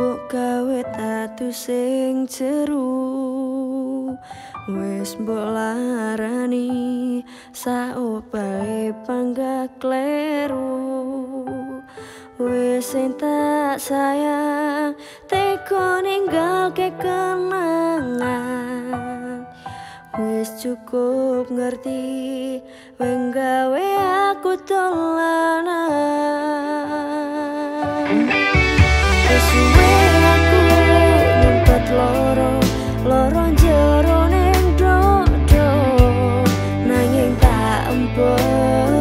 mbok kawet atu sing ceru, wes mbok larani saopae panggak kleru. Wes tak sayang teko ninggalke kenangan, wes cukup ngerti wenggawe aku tolanan. Wes suwe aku nyempet loro jero ning dodo, nanging tak empuk.